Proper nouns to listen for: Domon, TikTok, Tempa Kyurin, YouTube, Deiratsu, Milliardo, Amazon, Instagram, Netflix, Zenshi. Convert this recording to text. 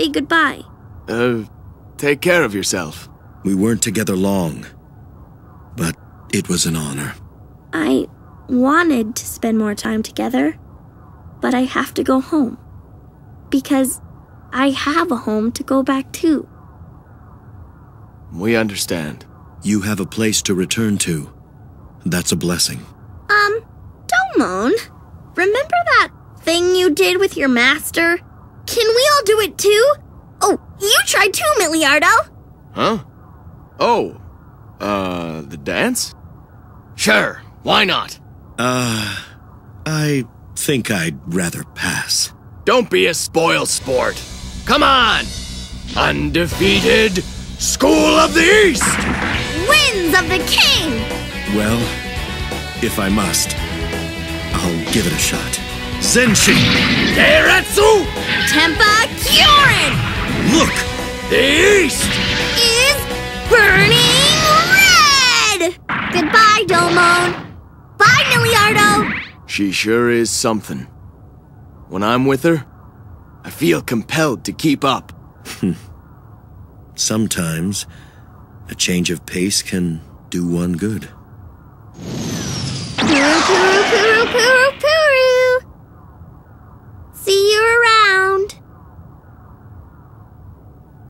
say goodbye. Take care of yourself. We weren't together long, but it was an honor. I wanted to spend more time together, but I have to go home. Because I have a home to go back to. We understand. You have a place to return to. That's a blessing. Domon, remember that thing you did with your master? Can we all do it too? Oh, you tried too, Milliardo! Huh? Oh, the dance? Sure, why not? I think I'd rather pass. Don't be a spoil sport. Come on! Undefeated School of the East! Winds of the King! Well, if I must, I'll give it a shot. Zenshi! Deiratsu! Tempa Kyurin! Look! The East! Is burning red! Goodbye, Domon! Bye, Milliardo! She sure is something. When I'm with her, I feel compelled to keep up. Sometimes, a change of pace can do one good.